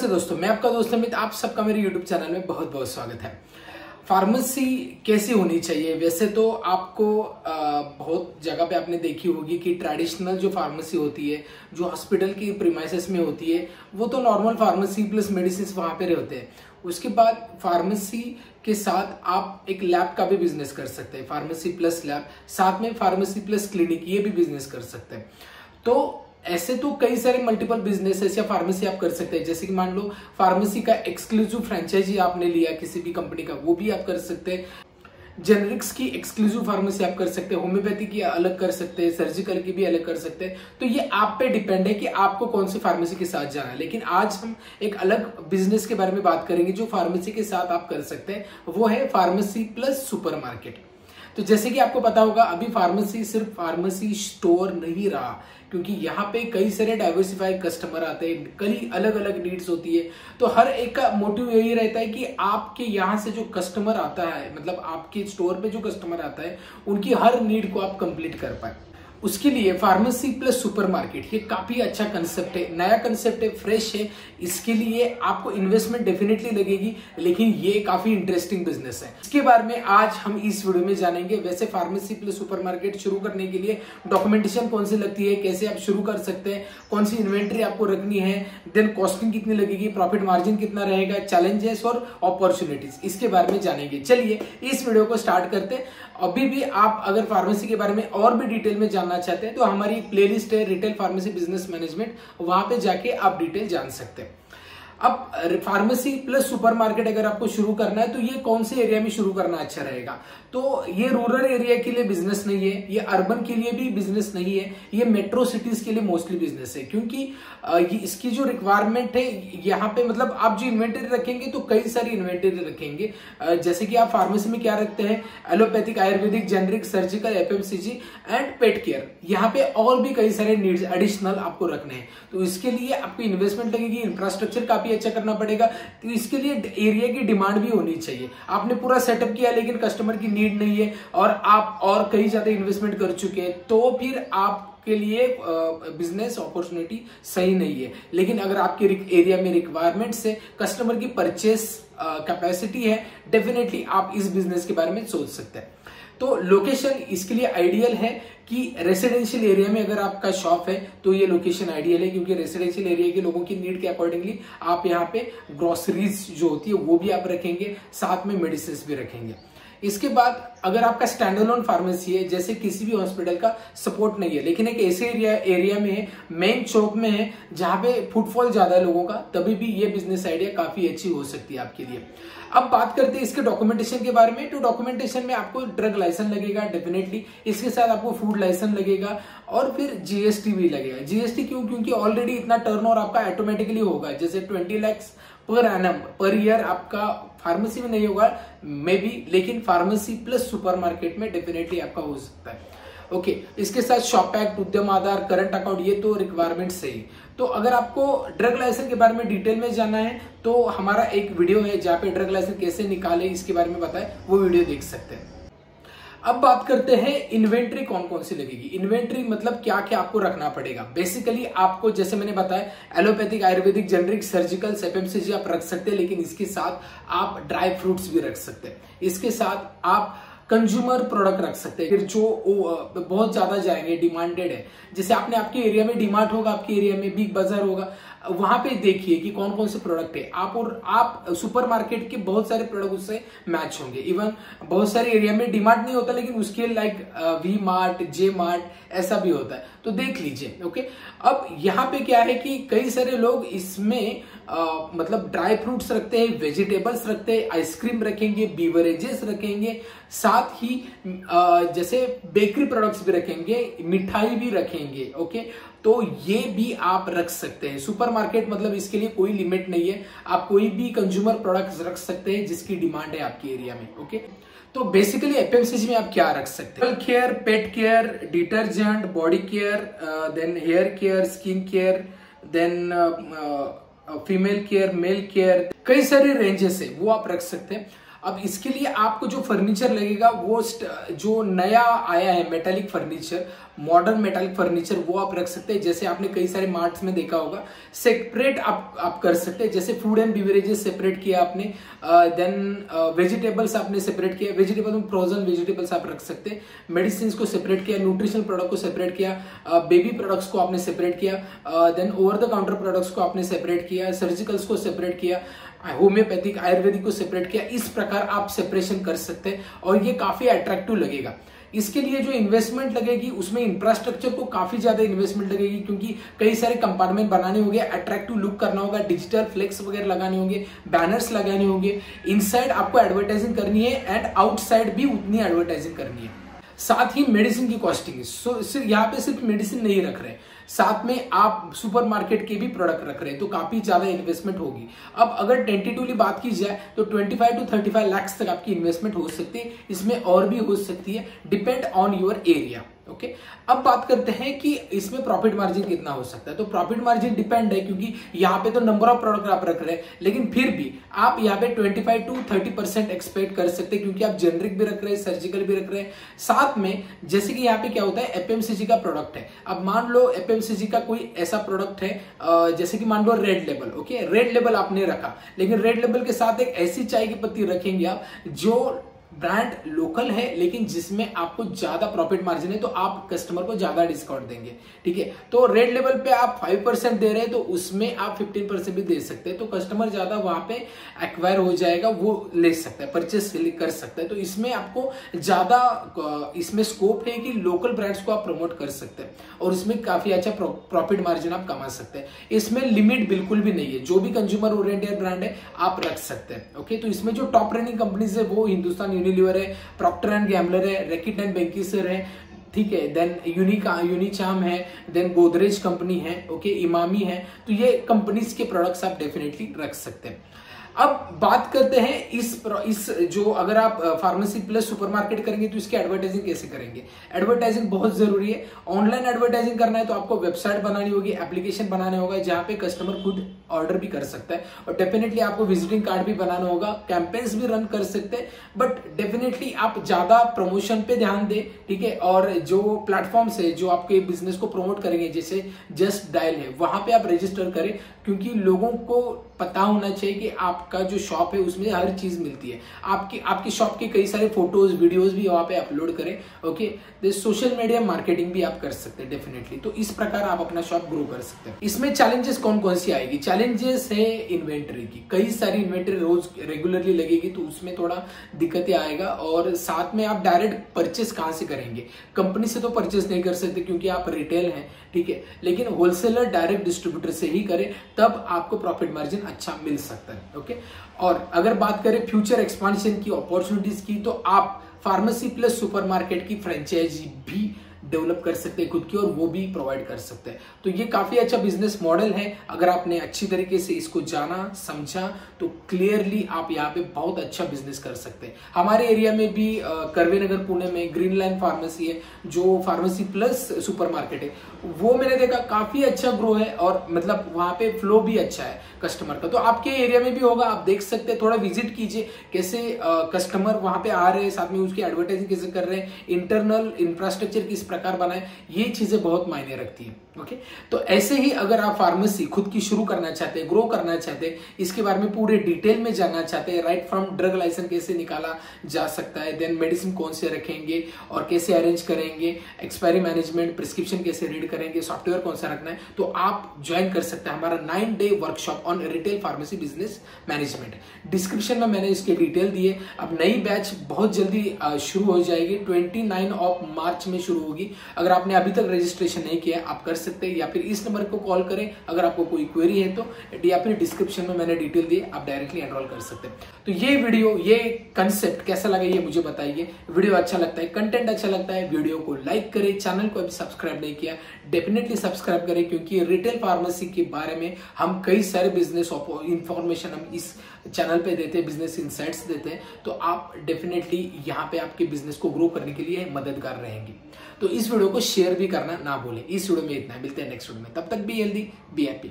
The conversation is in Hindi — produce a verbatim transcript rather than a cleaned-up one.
दोस्तों मैं आपका दोस्त अमित, आप सबका मेरे YouTube चैनल में बहुत बहुत स्वागत है। फार्मेसी कैसी होनी चाहिए? वैसे तो आपको आ, बहुत जगह पे आपने देखी होगी कि ट्रेडिशनल जो फार्मेसी होती है, जो हॉस्पिटल की प्रीमाइसेस में होती है, वो तो नॉर्मल फार्मेसी प्लस मेडिसिन वहाँ पे होते हैं। उसके बाद फार्मेसी के साथ आप एक लैब का भी बिजनेस कर सकते हैं, फार्मेसी प्लस लैब, साथ में फार्मेसी प्लस क्लिनिक, ये भी बिजनेस कर सकते हैं। तो ऐसे तो कई सारे मल्टीपल बिजनेसेस या फार्मेसी आप कर सकते हैं। जैसे कि मान लो फार्मेसी का एक्सक्लूसिव फ्रेंचाइजी आपने लिया किसी भी कंपनी का, वो भी आप कर सकते हैं। जेनरिक्स की एक्सक्लूसिव फार्मेसी आप कर सकते हैं, होम्योपैथी की अलग कर सकते हैं, सर्जिकल की भी अलग कर सकते हैं। तो ये आप पे डिपेंड है कि आपको कौन सी फार्मेसी के साथ जाना है। लेकिन आज हम एक अलग बिजनेस के बारे में बात करेंगे जो फार्मेसी के साथ आप कर सकते हैं, वो है फार्मेसी प्लस सुपर मार्केट। तो जैसे कि आपको पता होगा, अभी फार्मेसी सिर्फ फार्मेसी स्टोर नहीं रहा, क्योंकि यहाँ पे कई सारे डाइवर्सिफाइड कस्टमर आते हैं, कई अलग अलग नीड्स होती है। तो हर एक का मोटिव यही रहता है कि आपके यहाँ से जो कस्टमर आता है, मतलब आपके स्टोर पे जो कस्टमर आता है, उनकी हर नीड को आप कंप्लीट कर पाए। उसके लिए फार्मेसी प्लस सुपरमार्केट ये काफी अच्छा कंसेप्ट है, नया कंसेप्ट है, फ्रेश है। इसके लिए आपको इन्वेस्टमेंट डेफिनेटली लगेगी, लेकिन ये काफी इंटरेस्टिंग बिजनेस है। इसके बारे में आज हम इस वीडियो में जानेंगे। वैसे फार्मेसी प्लस सुपरमार्केट शुरू करने के लिए डॉक्यूमेंटेशन कौन सी लगती है, कैसे आप शुरू कर सकते हैं, कौन सी इन्वेंट्री आपको रखनी है, देन कॉस्टिंग कितनी लगेगी, प्रॉफिट मार्जिन कितना रहेगा, चैलेंजेस और अपॉर्चुनिटीज, इसके बारे में जानेंगे। चलिए इस वीडियो को स्टार्ट करते। अभी भी आप अगर फार्मेसी के बारे में और भी डिटेल में जानना चाहते हैं तो हमारी प्लेलिस्ट है रिटेल फार्मेसी बिजनेस मैनेजमेंट, वहां पे जाके आप डिटेल जान सकते हैं। अब फार्मेसी प्लस सुपरमार्केट अगर आपको शुरू करना है तो ये कौन से एरिया में शुरू करना अच्छा रहेगा? तो ये रूरल एरिया के लिए बिजनेस नहीं है, ये अर्बन के लिए भी बिजनेस नहीं है, ये मेट्रो सिटीज के लिए मोस्टली बिजनेस है। क्योंकि इसकी जो रिक्वायरमेंट है यहाँ पे, मतलब आप जो इन्वेंटरी रखेंगे तो कई सारी इन्वेंटरी रखेंगे। जैसे कि आप फार्मेसी में क्या रखते हैं, allopathic, Ayurvedic, generic, surgical, FMCG and pet care, यहाँ पे और भी कई सारे नीड्स एडिशनल आपको रखने हैं। तो इसके लिए आपको इन्वेस्टमेंट लगेगी, इंफ्रास्ट्रक्चर काफी अच्छा करना पड़ेगा। तो इसके लिए एरिया की डिमांड भी होनी चाहिए। आपने पूरा सेटअप किया लेकिन कस्टमर की नीड नहीं है और आप और कई ज्यादा इन्वेस्टमेंट कर चुके हैं, तो फिर आप के लिए बिजनेस अपॉर्चुनिटी सही नहीं है। लेकिन अगर आपके एरिया में रिक्वायरमेंट्स है, कस्टमर की परचेस कैपेसिटी है, डेफिनेटली आप इस बिजनेस के बारे में सोच सकते हैं। तो लोकेशन इसके लिए आइडियल है कि रेसिडेंशियल एरिया में अगर आपका शॉप है तो ये लोकेशन आइडियल है, क्योंकि रेसिडेंशियल एरिया के लोगों की नीड के अकॉर्डिंगली आप यहाँ पे ग्रोसरीज जो होती है वो भी आप रखेंगे, साथ में मेडिसिन भी रखेंगे। इसके बाद अगर आपका स्टैंड अलोन फार्मेसी है, जैसे किसी भी हॉस्पिटल का सपोर्ट नहीं है, लेकिन एक ऐसे एरिया एरिया में है, मेन चौक में है, जहां पे फुटफॉल ज्यादा है लोगों का, तभी भी ये बिजनेस आइडिया काफी अच्छी हो सकती है आपके लिए। अब बात करते हैं इसके डॉक्यूमेंटेशन के बारे में। तो डॉक्यूमेंटेशन में आपको ड्रग लाइसेंस लगेगा डेफिनेटली, इसके साथ आपको फूड लाइसेंस लगेगा और फिर जीएसटी भी लगेगा। जीएसटी क्यों? क्योंकि ऑलरेडी इतना टर्नओवर आपका ऑटोमेटिकली होगा, जैसे twenty lakhs per annum per year आपका फार्मेसी में नहीं होगा मे बी, लेकिन फार्मेसी प्लस सुपरमार्केट में डेफिनेटली आपका हो सकता है। ओके okay, इसके साथ शॉप एक्ट, उद्यम आधार, करंट अकाउंट, ये तो रिक्वायरमेंट्स है। तो अगर आपको ड्रग लाइसेंस के बारे में डिटेल में जानना है तो हमारा एक वीडियो है जहाँ पे ड्रग लाइसेंस कैसे निकाले इसके बारे में बताए, वो वीडियो देख सकते हैं। अब बात करते हैं इन्वेंट्री कौन कौन सी लगेगी। इन्वेंट्री मतलब क्या क्या आपको रखना पड़ेगा। बेसिकली आपको, जैसे मैंने बताया, allopathic, Ayurvedic, generic, surgical, FMCG आप रख सकते हैं, लेकिन इसके साथ आप ड्राई फ्रूट्स भी रख सकते हैं, इसके साथ आप कंज्यूमर प्रोडक्ट रख सकते हैं, फिर जो बहुत ज्यादा जाएंगे, डिमांडेड है। जैसे आपने आपके एरिया में डीमार्ट होगा, आपके एरिया में बिग बाजार होगा, वहां पे देखिए कि कौन कौन से प्रोडक्ट है आप, और आप सुपरमार्केट के बहुत सारे प्रोडक्ट उससे मैच होंगे। इवन बहुत सारे एरिया में डीमार्ट नहीं होता, लेकिन उसके like V Mart, J Mart ऐसा भी होता है, तो देख लीजिए। ओके, अब यहाँ पे क्या है कि कई सारे लोग इसमें आ, मतलब ड्राई फ्रूट्स रखते हैं, वेजिटेबल्स रखते हैं, आइसक्रीम रखेंगे, बीवरेजेस रखेंगे, साथ ही आ, जैसे बेकरी प्रोडक्ट्स भी रखेंगे, मिठाई भी रखेंगे। ओके, तो ये भी आप रख सकते हैं। सुपरमार्केट मतलब इसके लिए कोई लिमिट नहीं है, आप कोई भी कंज्यूमर प्रोडक्ट्स रख सकते हैं जिसकी डिमांड है आपके एरिया में। ओके, तो बेसिकली एफएमसीजी में आप क्या रख सकते हैं? Care, pet care, detergent, body care, then hair care, skin care, then female care, male care, कई सारे रेंजेस है, वो आप रख सकते हैं। अब इसके लिए आपको जो फर्नीचर लगेगा, वो जो नया आया है metallic furniture, modern metallic furniture वो आप रख सकते हैं, जैसे आपने कई सारे मार्ट्स में देखा होगा। सेपरेट आप आप कर सकते हैं, जैसे फूड एंड बिवरेजेस सेपरेट किया आपने, देन वेजिटेबल्स आपने सेपरेट किया, वेजिटेबल में फ्रोजन वेजिटेबल्स आप रख सकते हैं, मेडिसिन को सेपरेट किया, न्यूट्रिशनल प्रोडक्ट को सेपरेट किया, बेबी प्रोडक्ट्स को आपने सेपरेट किया, then over the counter products को आपने सेपरेट किया, सर्जिकल्स को सेपरेट किया, होम्योपैथिक आयुर्वेदिक को सेपरेट किया। इस प्रकार आप सेपरेशन कर सकते हैं और ये काफी अट्रैक्टिव लगेगा। इसके लिए जो इन्वेस्टमेंट लगेगी उसमें इंफ्रास्ट्रक्चर को काफी ज्यादा इन्वेस्टमेंट लगेगी, क्योंकि कई सारे कंपार्टमेंट बनाने होंगे, अट्रैक्टिव लुक करना होगा, डिजिटल फ्लेक्स वगैरह लगाने होंगे, बैनर्स लगाने होंगे। इनसाइड आपको एडवर्टाइजिंग करनी है एंड आउटसाइड भी उतनी एडवर्टाइजिंग करनी है। साथ ही मेडिसिन की कॉस्टिंग, सो सिर्फ यहाँ पे सिर्फ मेडिसिन नहीं रख रहे, साथ में आप सुपरमार्केट के भी प्रोडक्ट रख रहे हैं, तो काफी ज्यादा इन्वेस्टमेंट होगी। अब अगर टेंटेटिवली बात की जाए तो पच्चीस टू पैंतीस लाख तक आपकी इन्वेस्टमेंट हो सकती है, इसमें और भी हो सकती है, depend on your area. Okay okay? अब बात करते हैं कि इसमें प्रॉफिट मार्जिन कितना हो सकता है। तो प्रॉफिट मार्जिन डिपेंड है, क्योंकि यहाँ पे तो नंबर ऑफ प्रोडक्ट आप रख रहे हैं, लेकिन फिर भी आप यहाँ पे पच्चीस टू तीस परसेंट एक्सपेक्ट कर सकते हैं, क्योंकि आप जेनरिक भी रख रहे हैं, सर्जिकल भी रख रहे हैं। साथ में जैसे कि यहाँ पे क्या होता है, एफएमसीजी का प्रोडक्ट है। अब मान लो एफएमसीजी का कोई ऐसा प्रोडक्ट है, जैसे कि मान लो red label. Okay, red label आपने रखा, लेकिन रेड लेबल के साथ एक ऐसी चाय की पत्ती रखेंगे आप जो ब्रांड लोकल है, लेकिन जिसमें आपको ज्यादा प्रॉफिट मार्जिन है, तो आप कस्टमर को ज्यादा डिस्काउंट देंगे। ठीक है, तो रेड लेवल पे आप पाँच परसेंट दे रहे हैं, तो उसमें आप पंद्रह परसेंट भी दे सकते हैं, तो कस्टमर ज्यादा वहां पे एक्वायर हो जाएगा, वो ले सकता है, परचेस कर सकता है। तो इसमें आपको ज्यादा इसमें स्कोप है कि लोकल ब्रांड्स को आप प्रमोट कर सकते हैं और इसमें काफी अच्छा प्रॉफिट मार्जिन आप कमा सकते हैं। इसमें लिमिट बिल्कुल भी नहीं है, जो भी कंज्यूमर ओरिएंटेड ब्रांड है आप रख सकते हैं। ओके, तो इसमें जो टॉप रनिंग कंपनीज है वो हिंदुस्तान यूनिलीवर है, प्रॉक्टर एंड गैम्बलर है, रैकेट एंड बैंकिसर है, ठीक है, देन यूनिक यूनिचाम है, देन गोदरेज कंपनी है, ओके, इमामी है। तो ये कंपनीज के प्रोडक्ट्स आप डेफिनेटली रख सकते हैं। अब बात करते हैं इस इस जो अगर आप फार्मेसी प्लस सुपरमार्केट करेंगे तो इसकी एडवर्टाइजिंग कैसे करेंगे। एडवर्टाइजिंग बहुत जरूरी है। ऑनलाइन एडवर्टाइजिंग करना है तो आपको वेबसाइट बनानी होगी, एप्लीकेशन बनाने होगा जहां पे कस्टमर खुद ऑर्डर भी कर सकता है, और डेफिनेटली आपको विजिटिंग कार्ड भी बनाना होगा, कैंपेन्स भी रन कर सकते हैं, बट डेफिनेटली आप ज्यादा प्रमोशन पे ध्यान दें। ठीक है, और जो प्लेटफॉर्म्स है जो आपके बिजनेस को प्रमोट करेंगे, जैसे जस्ट डायल है, वहां पर आप रजिस्टर करें, क्योंकि लोगों को पता होना चाहिए कि आप का जो शॉप है उसमें हर चीज मिलती है। आपकी आपकी शॉप के कई सारे फोटोज वीडियोस भी वहां पे अपलोड करें। ओके, तो सोशल मीडिया मार्केटिंग भी आप कर सकते हैं डेफिनेटली। तो इस प्रकार आप अपना शॉप ग्रो कर सकते हैं। इसमें चैलेंजेस कौन कौन सी आएगी। चैलेंजेस है इन्वेंट्री की, कई सारी इन्वेंट्री रोज रेगुलरली लगेगी, तो उसमें थोड़ा दिक्कतें आएगा। और साथ में आप डायरेक्ट परचेस कहां से करेंगे, कंपनी से तो परचेस नहीं कर सकते क्योंकि आप रिटेल हैं। ठीक है, लेकिन होलसेलर डायरेक्ट डिस्ट्रीब्यूटर से ही करें, तब आपको प्रॉफिट मार्जिन अच्छा मिल सकता है। ओके, और अगर बात करें फ्यूचर एक्सपांशन की, अपॉर्चुनिटीज की, तो आप फार्मेसी प्लस सुपरमार्केट की फ्रेंचाइजी भी डेवलप कर सकते हैं खुद की, और वो भी प्रोवाइड कर सकते हैं। तो ये काफी अच्छा बिजनेस मॉडल है। अगर आपने अच्छी तरीके से इसको जाना समझा तो क्लियरली आप यहाँ पे बहुत अच्छा बिजनेस कर सकते हैं। हमारे एरिया में भी करवे नगर पुणे में ग्रीन लाइन फार्मेसी है, जो फार्मेसी प्लस सुपरमार्केट है, वो मैंने देखा काफी अच्छा ग्रो है, और मतलब वहां पे फ्लो भी अच्छा है कस्टमर का। तो आपके एरिया में भी होगा, आप देख सकते हैं, थोड़ा विजिट कीजिए कैसे कस्टमर वहां पे आ रहे हैं, साथ में उसकी एडवर्टाइजिंग कैसे कर रहे हैं, इंटरनल इंफ्रास्ट्रक्चर किस प्रकार बनाए, ये चीजें बहुत मायने रखती है। ओके, तो ऐसे ही अगर आप फार्मेसी खुद की शुरू करना चाहते हैं, ग्रो करना चाहते हैं, इसके बारे में पूरे डिटेल में जानना चाहते हैं, राइट फ्रॉम ड्रग लाइसेंस कैसे निकाला जा सकता है, देन मेडिसिन कौन से रखेंगे और कैसे अरेंज करेंगे, एक्सपायरी मैनेजमेंट, प्रिस्क्रिप्शन कैसे रीड करेंगे, सॉफ्टवेयर कौन सा रखना है, तो आप ज्वाइन कर सकते हैं हमारा nine day workshop on retail pharmacy business management. Description में मैंने इसके डिटेल दिए। अब नई बैच बहुत जल्दी शुरू हो जाएगी, ट्वेंटी नाइन ऑफ मार्च में शुरू होगी। अगर आपने अभी तक रजिस्ट्रेशन नहीं किया आप कर सकते हैं, या फिर इस नंबर को कॉल करें अगर आपको कोई क्वेरी है तो, या फिर डिस्क्रिप्शन में मैंने डिटेल दिए, आप डायरेक्टली एनरोल कर सकते हैं। तो ये वीडियो, ये कंसेप्ट कैसा लगा ये मुझे बताइए। वीडियो अच्छा लगता है, कंटेंट अच्छा लगता है, वीडियो को लाइक करें। चैनल को अभी सब्सक्राइब नहीं किया डेफिनेटली सब्सक्राइब करें, क्योंकि रिटेल फार्मेसी के बारे में हम कई सारे बिजनेस इंफॉर्मेशन हम इस चैनल पे देते हैं, बिजनेस इनसाइट्स देते हैं, तो आप डेफिनेटली यहाँ पे आपके बिजनेस को ग्रो करने के लिए मददगार रहेंगे। तो इस वीडियो को शेयर भी करना ना भूलें। इस वीडियो में इतना, मिलते हैं नेक्स्ट वीडियो में, तब तक बी हेल्दी बी हैप्पी।